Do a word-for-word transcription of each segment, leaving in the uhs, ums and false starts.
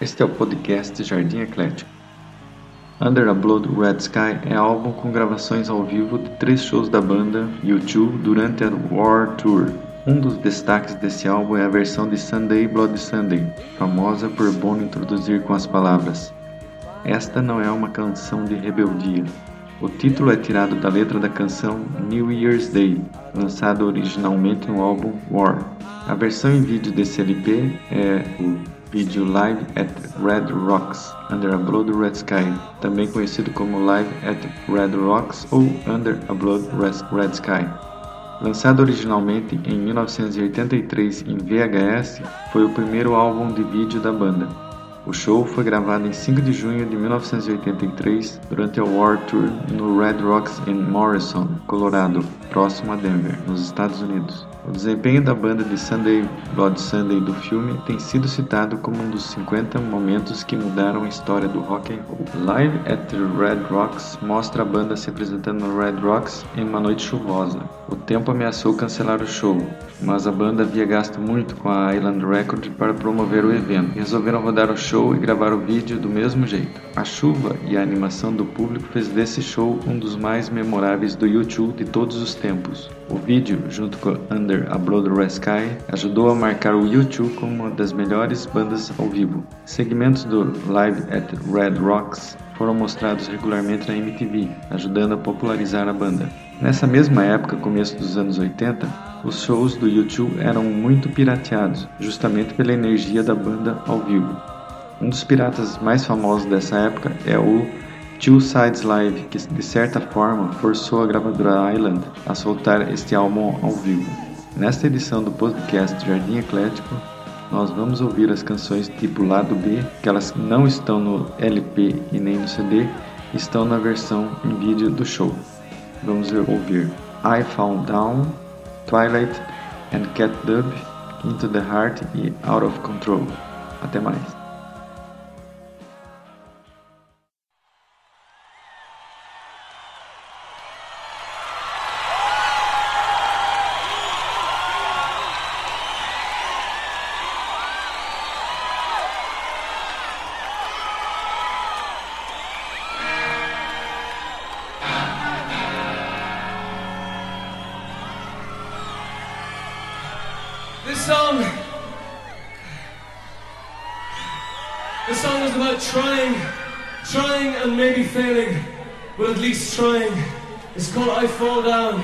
Este é o podcast Jardim Eclético. Under a Blood Red Sky é álbum com gravações ao vivo de três shows da banda U dois durante a War Tour. Um dos destaques desse álbum é a versão de Sunday Bloody Sunday, famosa por Bono introduzir com as palavras: "Esta não é uma canção de rebeldia." O título é tirado da letra da canção New Year's Day, lançada originalmente no álbum War. A versão em vídeo desse L P é o vídeo Live at Red Rocks: Under a Blood Red Sky, também conhecido como Live at Red Rocks ou Under a Blood Red Sky. Lançado originalmente em mil novecentos e oitenta e três em V H S, foi o primeiro álbum de vídeo da banda. O show foi gravado em cinco de junho de mil novecentos e oitenta e três durante a War Tour no Red Rocks em Morrison, Colorado, próximo a Denver, nos Estados Unidos. O desempenho da banda de Sunday Bloody Sunday do filme tem sido citado como um dos cinquenta momentos que mudaram a história do rock and roll. Live at Red Rocks mostra a banda se apresentando no Red Rocks em uma noite chuvosa. O tempo ameaçou cancelar o show, mas a banda havia gasto muito com a Island Records para promover o evento. Resolveram rodar o show e gravar o vídeo do mesmo jeito. A chuva e a animação do público fez desse show um dos mais memoráveis do U dois de todos os tempos. O vídeo, junto com Under a Blood Red Sky, ajudou a marcar o U dois como uma das melhores bandas ao vivo. Segmentos do Live at Red Rocks foram mostrados regularmente na M T V, ajudando a popularizar a banda. Nessa mesma época, começo dos anos oitenta, os shows do U dois eram muito pirateados, justamente pela energia da banda ao vivo. Um dos piratas mais famosos dessa época é o Two Sides Live, que de certa forma forçou a gravadora Island a soltar este álbum ao vivo. Nesta edição do podcast Jardim Eclético, nós vamos ouvir as canções tipo Lado B, que elas não estão no L P e nem no C D, estão na versão em vídeo do show. Vamos ouvir I Fall Down, Twilight, An Cat Dubh, Into the Heart e Out of Control. Até mais! This song, this song is about trying, trying and maybe failing, but at least trying. It's called I Fall Down.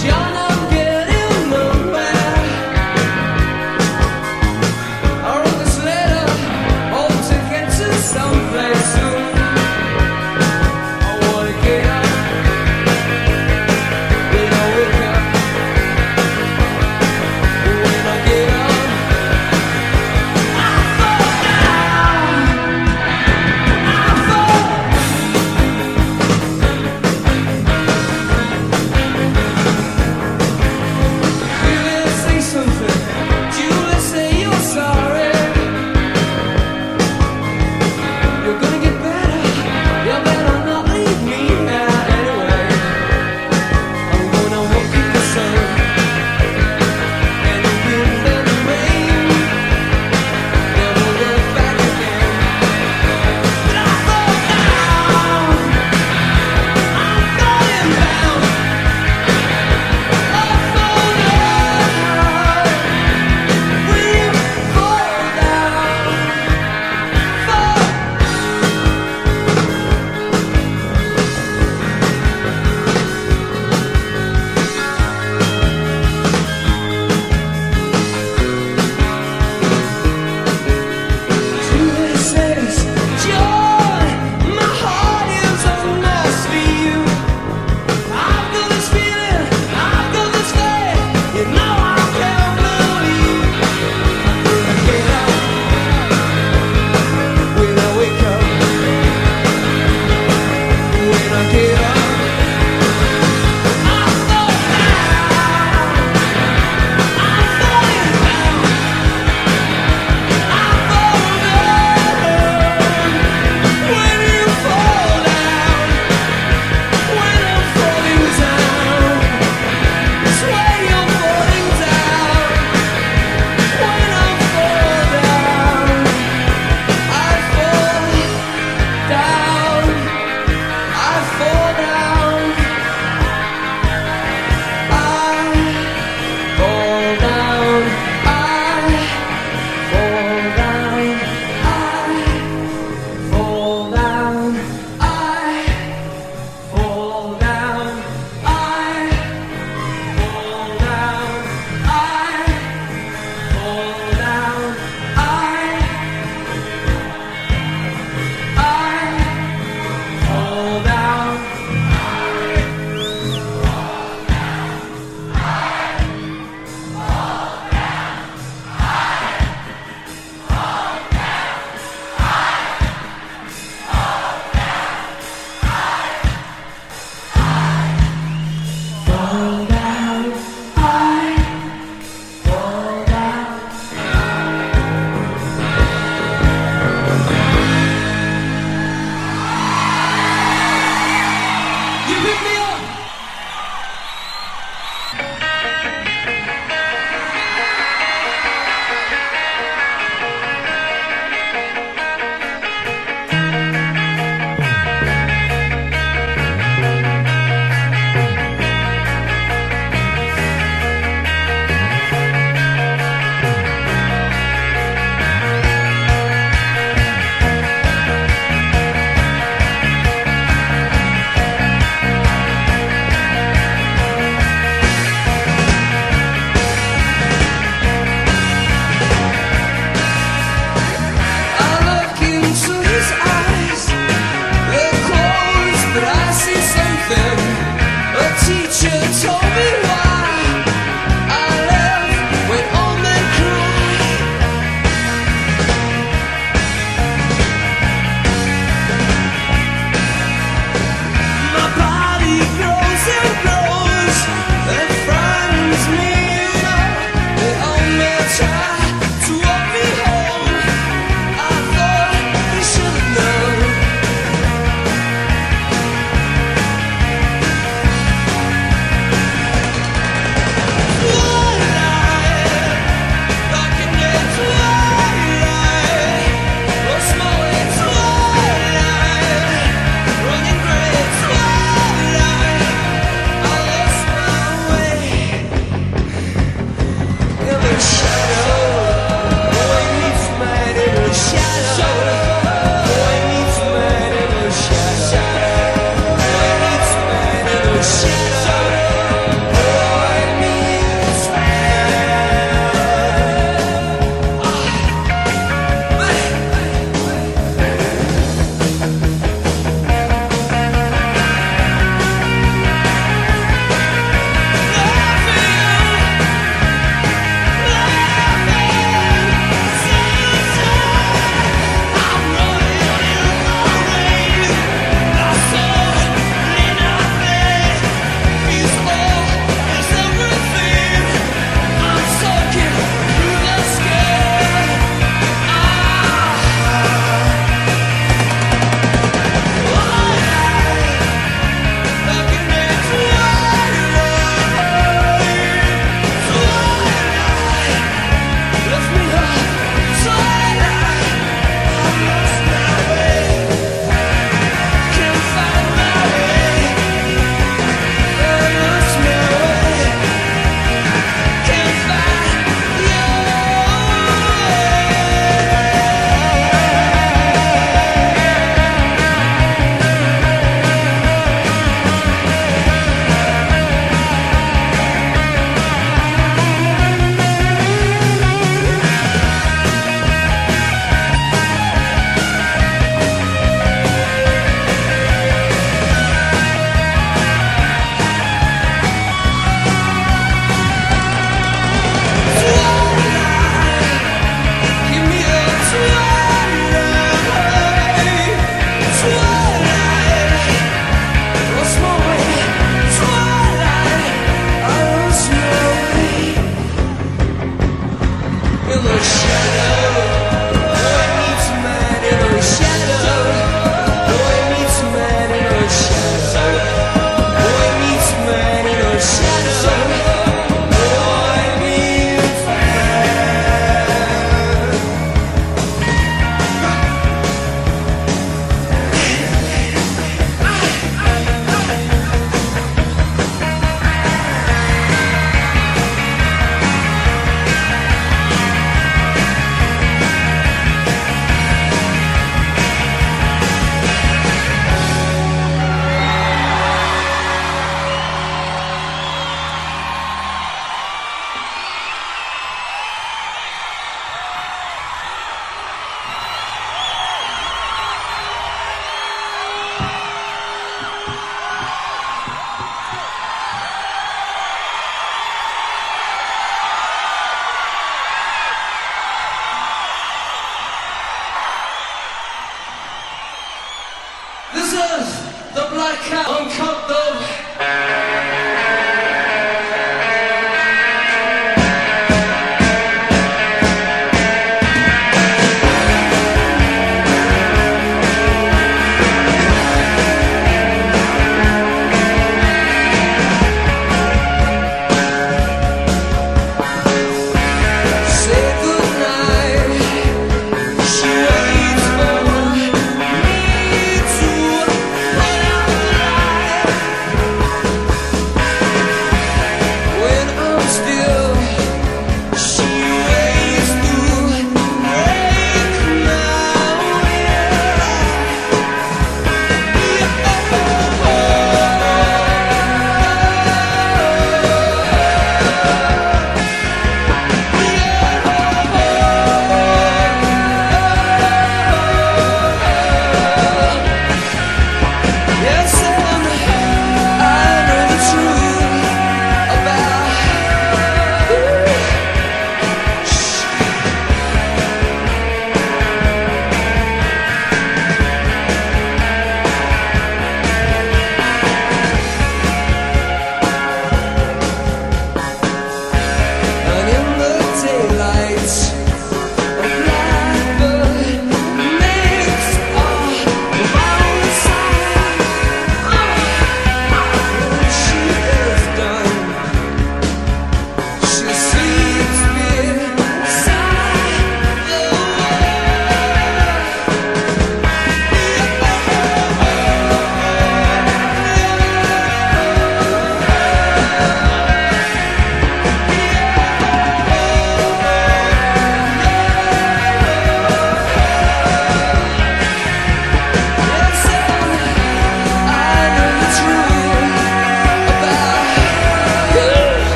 John, I'm getting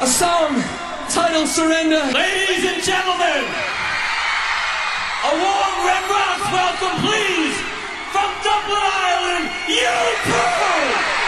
a song titled Surrender. Ladies and gentlemen, a warm Red Rocks welcome, please, from Dublin, Ireland, U two!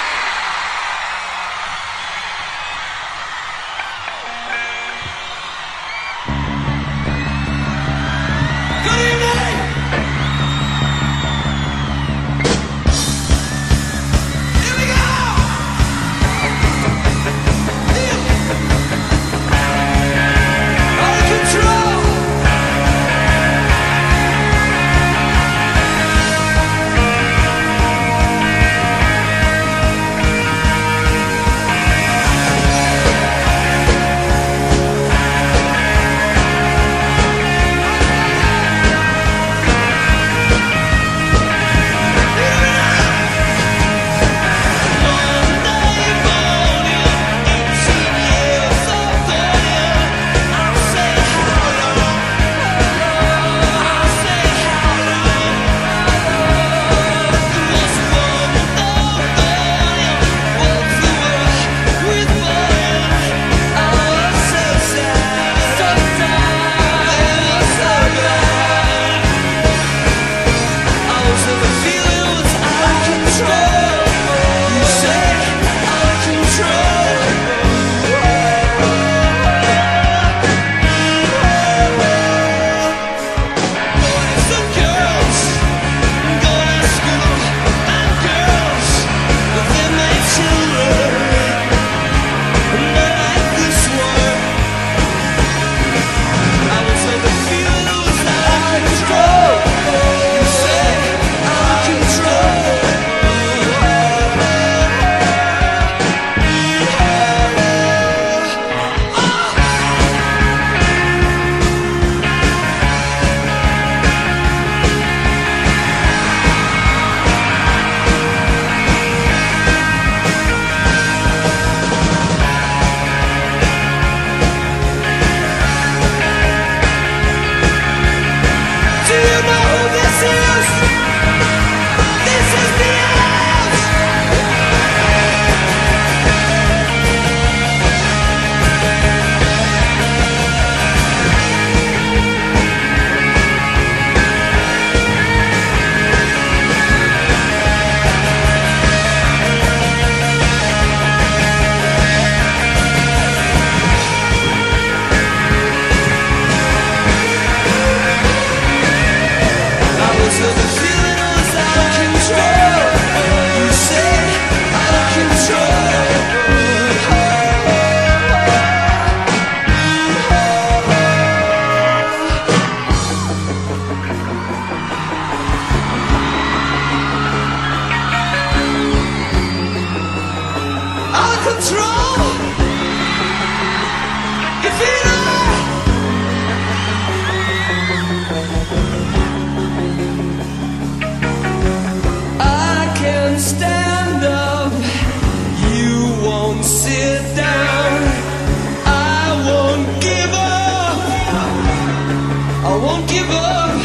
I won't give up,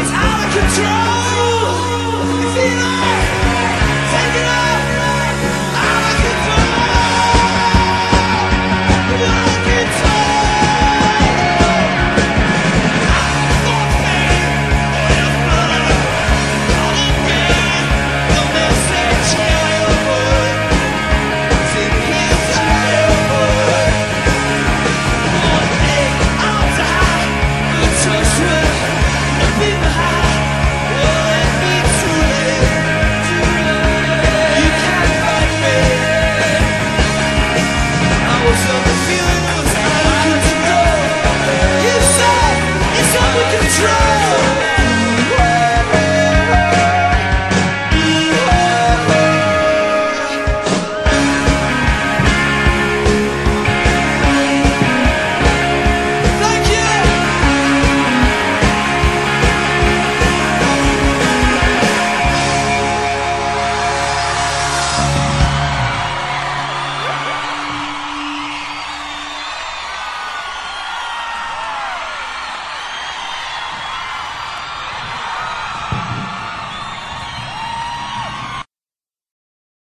it's out of control, you feel it?